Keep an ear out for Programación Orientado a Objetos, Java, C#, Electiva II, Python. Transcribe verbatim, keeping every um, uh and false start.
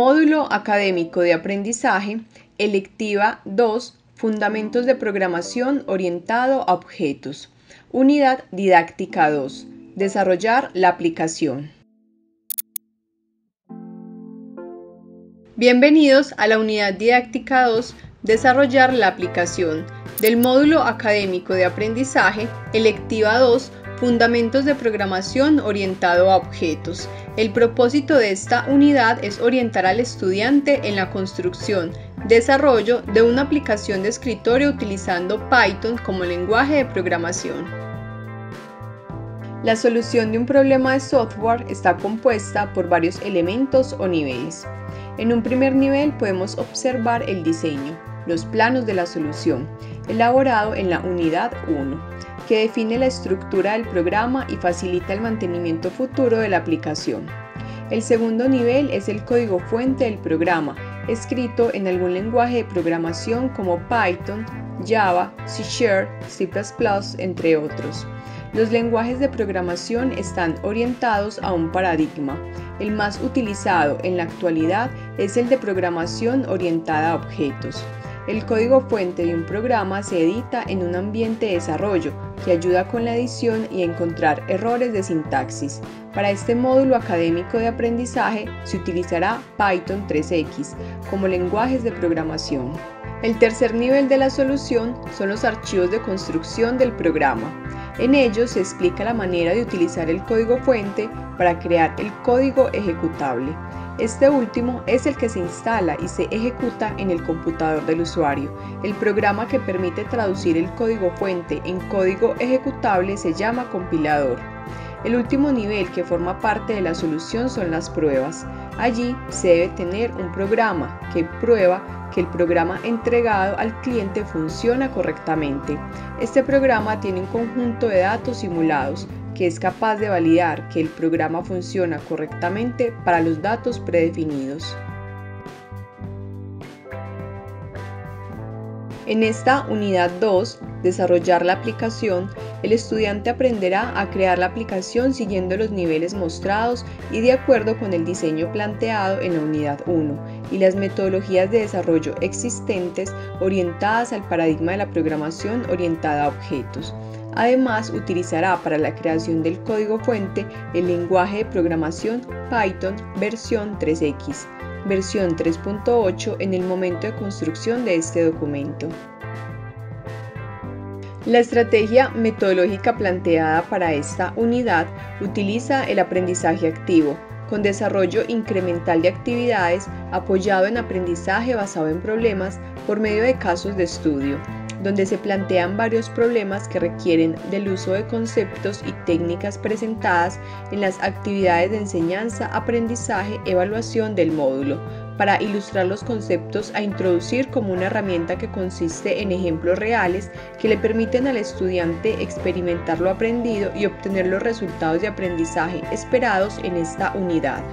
Módulo Académico de Aprendizaje, Electiva dos, Fundamentos de Programación Orientado a Objetos. Unidad Didáctica dos, Desarrollar la aplicación. Bienvenidos a la Unidad Didáctica dos, Desarrollar la aplicación, del Módulo Académico de Aprendizaje, Electiva dos, Fundamentos de Programación Orientado a Objetos. El propósito de esta unidad es orientar al estudiante en la construcción, desarrollo de una aplicación de escritorio utilizando Python como lenguaje de programación. La solución de un problema de software está compuesta por varios elementos o niveles. En un primer nivel podemos observar el diseño, los planos de la solución, elaborado en la unidad uno. Que define la estructura del programa y facilita el mantenimiento futuro de la aplicación. El segundo nivel es el código fuente del programa, escrito en algún lenguaje de programación como Python, Java, C sharp, C plus plus, entre otros. Los lenguajes de programación están orientados a un paradigma. El más utilizado en la actualidad es el de programación orientada a objetos. El código fuente de un programa se edita en un ambiente de desarrollo que ayuda con la edición y a encontrar errores de sintaxis. Para este módulo académico de aprendizaje se utilizará Python tres equis como lenguajes de programación. El tercer nivel de la solución son los archivos de construcción del programa. En ellos se explica la manera de utilizar el código fuente para crear el código ejecutable. Este último es el que se instala y se ejecuta en el computador del usuario. El programa que permite traducir el código fuente en código ejecutable se llama compilador. El último nivel que forma parte de la solución son las pruebas. Allí se debe tener un programa que prueba que el programa entregado al cliente funciona correctamente. Este programa tiene un conjunto de datos simulados que es capaz de validar que el programa funciona correctamente para los datos predefinidos. En esta unidad dos, desarrollar la aplicación, el estudiante aprenderá a crear la aplicación siguiendo los niveles mostrados y de acuerdo con el diseño planteado en la unidad uno y las metodologías de desarrollo existentes orientadas al paradigma de la programación orientada a objetos. Además, utilizará para la creación del código fuente el lenguaje de programación Python versión tres equis, versión tres punto ocho en el momento de construcción de este documento. La estrategia metodológica planteada para esta unidad utiliza el aprendizaje activo, con desarrollo incremental de actividades apoyado en aprendizaje basado en problemas por medio de casos de estudio, donde se plantean varios problemas que requieren del uso de conceptos y técnicas presentadas en las actividades de enseñanza, aprendizaje, evaluación del módulo, para ilustrar los conceptos a introducir como una herramienta que consiste en ejemplos reales que le permiten al estudiante experimentar lo aprendido y obtener los resultados de aprendizaje esperados en esta unidad.